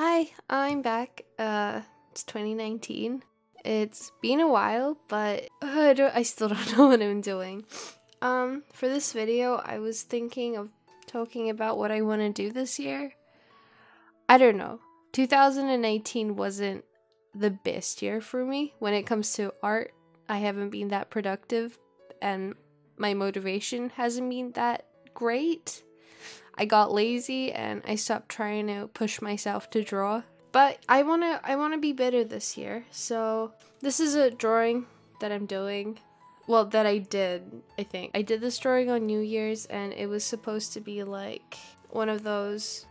Hi, I'm back. It's 2019. It's been a while, but I still don't know what I'm doing. For this video, I was thinking of talking about what I want to do this year. I don't know. 2018 wasn't the best year for me when it comes to art. I haven't been that productive and my motivation hasn't been that great. I got lazy and I stopped trying to push myself to draw. But I wanna be better this year. So this is a drawing that I'm doing. Well, that I did, I think. I did this drawing on New Year's and it was supposed to be like one of those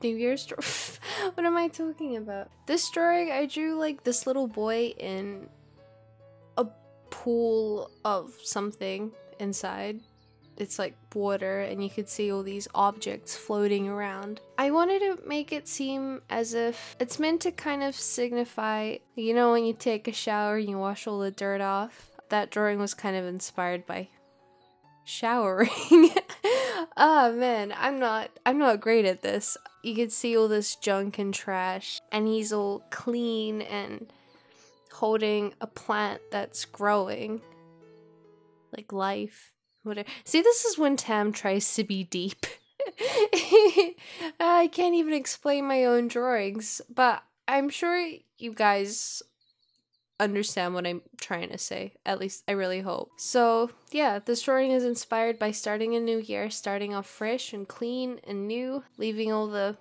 New Year's drawings. What am I talking about? This drawing, I drew like this little boy in a pool of something inside. It's like water and you could see all these objects floating around. I wanted to make it seem as if it's meant to kind of signify, you know, when you take a shower and you wash all the dirt off. That drawing was kind of inspired by showering. Oh man, I'm not great at this. You could see all this junk and trash and he's all clean and holding a plant that's growing. Like life. Whatever. See, this is when Tam tries to be deep. I can't even explain my own drawings, but I'm sure you guys understand what I'm trying to say. At least I really hope. So yeah, this drawing is inspired by starting a new year, starting off fresh and clean and new, leaving all the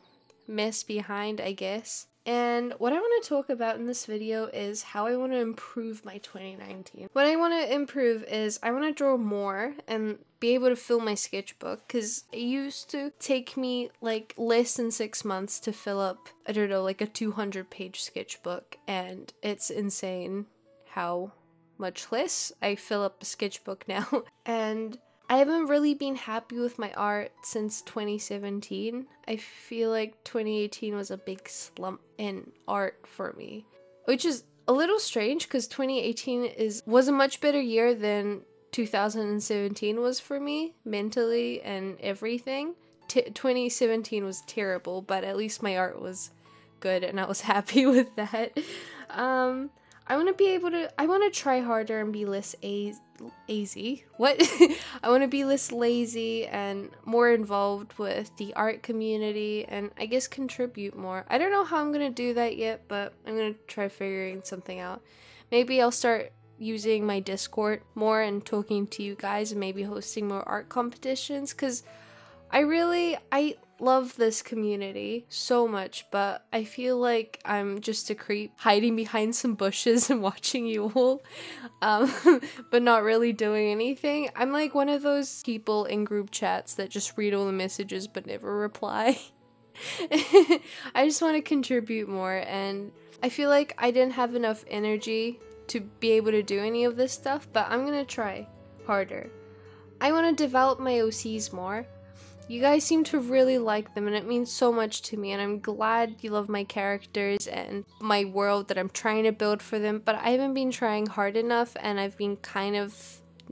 mess behind, I guess. And what I want to talk about in this video is how I want to improve my 2019. What I want to improve is I want to draw more and be able to fill my sketchbook, because it used to take me like less than 6 months to fill up, I don't know, like a 200-page sketchbook, and it's insane how much less I fill up a sketchbook now. And I haven't really been happy with my art since 2017. I feel like 2018 was a big slump in art for me, which is a little strange because 2018 was a much better year than 2017 was for me, mentally and everything. 2017 was terrible, but at least my art was good and I was happy with that. I want to try harder and be less lazy. What? I want to be less lazy and more involved with the art community and I guess contribute more. I don't know how I'm going to do that yet, but I'm going to try figuring something out. Maybe I'll start using my Discord more and talking to you guys and maybe hosting more art competitions, because I love this community so much, but I feel like I'm just a creep hiding behind some bushes and watching you all, but not really doing anything. I'm like one of those people in group chats that just read all the messages but never reply. I just want to contribute more, and I feel like I didn't have enough energy to be able to do any of this stuff, but I'm gonna try harder. I want to develop my OCs more. You guys seem to really like them and it means so much to me, and I'm glad you love my characters and my world that I'm trying to build for them, but I haven't been trying hard enough and I've been kind of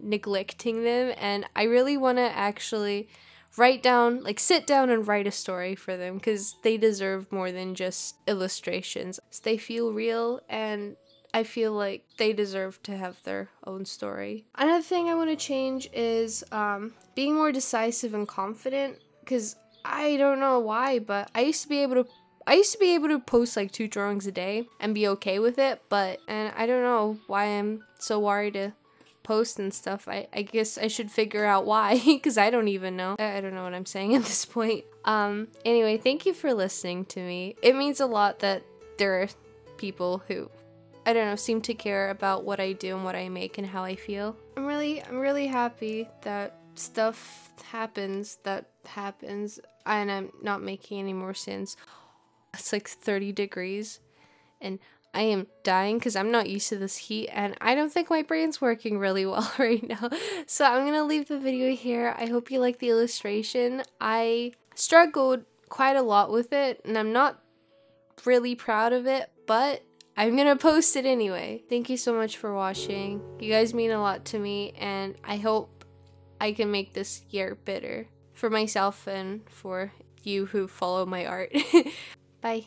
neglecting them, and I really want to actually sit down and write a story for them, because they deserve more than just illustrations. They feel real and I feel like they deserve to have their own story. Another thing I want to change is being more decisive and confident, because I don't know why, but I used to be able to post like 2 drawings a day and be okay with it, and I don't know why I'm so worried to post and stuff. I guess I should figure out why, because I don't even know. I don't know what I'm saying at this point. Anyway, thank you for listening to me. It means a lot that there are people who, I don't know, seem to care about what I do and what I make and how I feel. I'm really happy that stuff happens and I'm not making any more sense. It's like 30 degrees and I am dying because I'm not used to this heat and I don't think my brain's working really well right now. So I'm gonna leave the video here. I hope you like the illustration. I struggled quite a lot with it and I'm not really proud of it, but I'm gonna post it anyway. Thank you so much for watching. You guys mean a lot to me and I hope I can make this year better for myself and for you who follow my art. Bye.